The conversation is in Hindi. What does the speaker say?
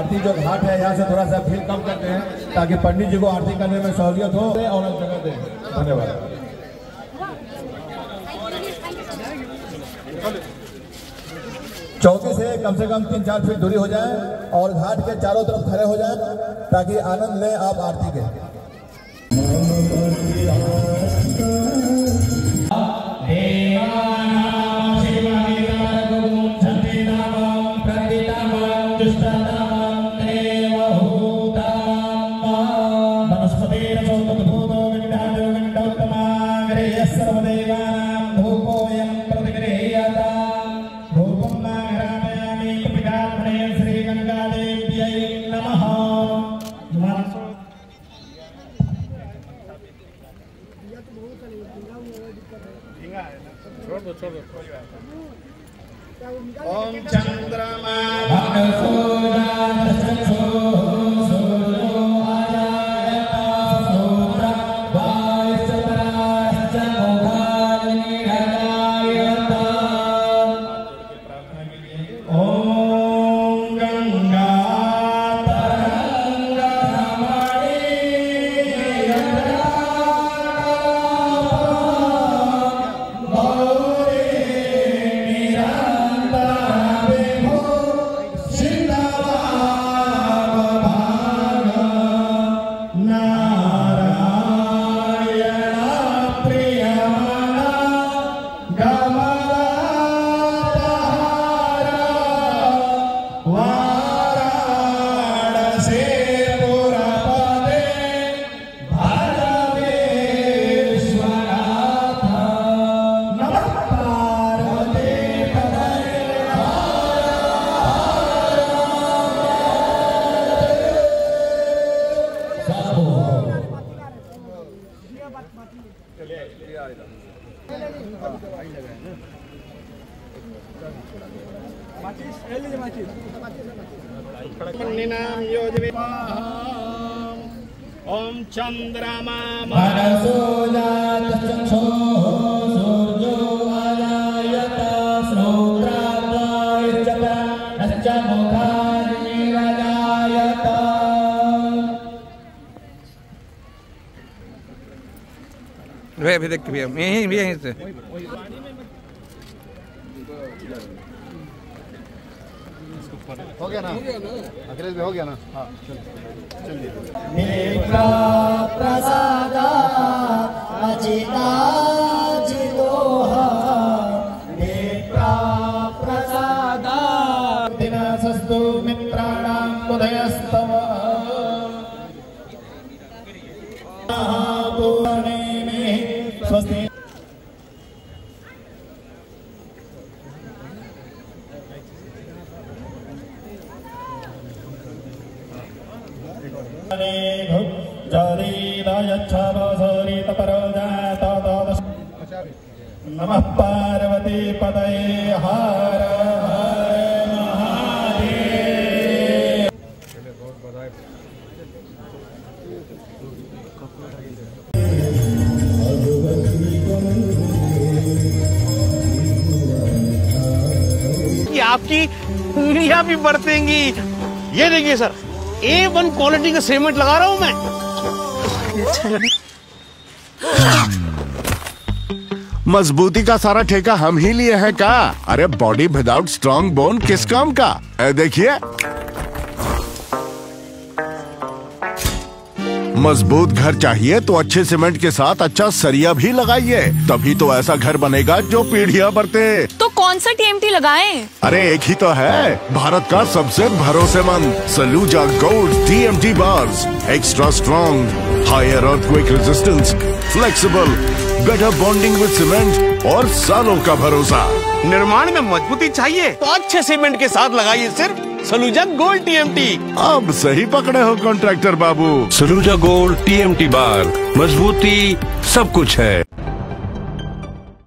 आरती जो घाट है यहाँ से थोड़ा सा भीड़ कम करते हैं ताकि पंडित जी को आरती करने में सहूलियत हो और जगह दे। धन्यवाद। चौकी से कम 3-4 फीट दूरी हो जाए और घाट के चारों तरफ खड़े हो जाए ताकि आनंद लें आप आरती के। ओम चंद्रमा ओम चंद्रमा अभी देखते भैया यहीं से हो गया ना, अखिलेश भी हो गया ना। हाँ चलिए प्रसादा अजिता प्रसादा दिनासस्तु मित्राणां उदयस्तव स्वस्ति। नमः पार्वती पदये हर हर महादेव। आपकी उंगलियां भी बरतेंगी। ये देखिए सर A1 क्वालिटी का सीमेंट लगा रहा हूं मैं। मजबूती का सारा ठेका हम ही लिए हैं का। अरे बॉडी विदाउट स्ट्रॉन्ग बोन किस काम का। देखिए मजबूत घर चाहिए तो अच्छे सीमेंट के साथ अच्छा सरिया भी लगाइए, तभी तो ऐसा घर बनेगा जो पीढ़ियां बरते। तो कौन सा TMT लगाएं? अरे एक ही तो है, भारत का सबसे भरोसेमंद Saluja gold TMT bars. Extra strong, higher earthquake resistance, flexible better bonding with cement और सालों का भरोसा। निर्माण में मजबूती चाहिए तो अच्छे सीमेंट के साथ लगाइए सिर्फ सलूजा गोल्ड TMT। अब सही पकड़े हो कॉन्ट्रैक्टर बाबू। सलूजा गोल्ड TMT बार, मजबूती सब कुछ है।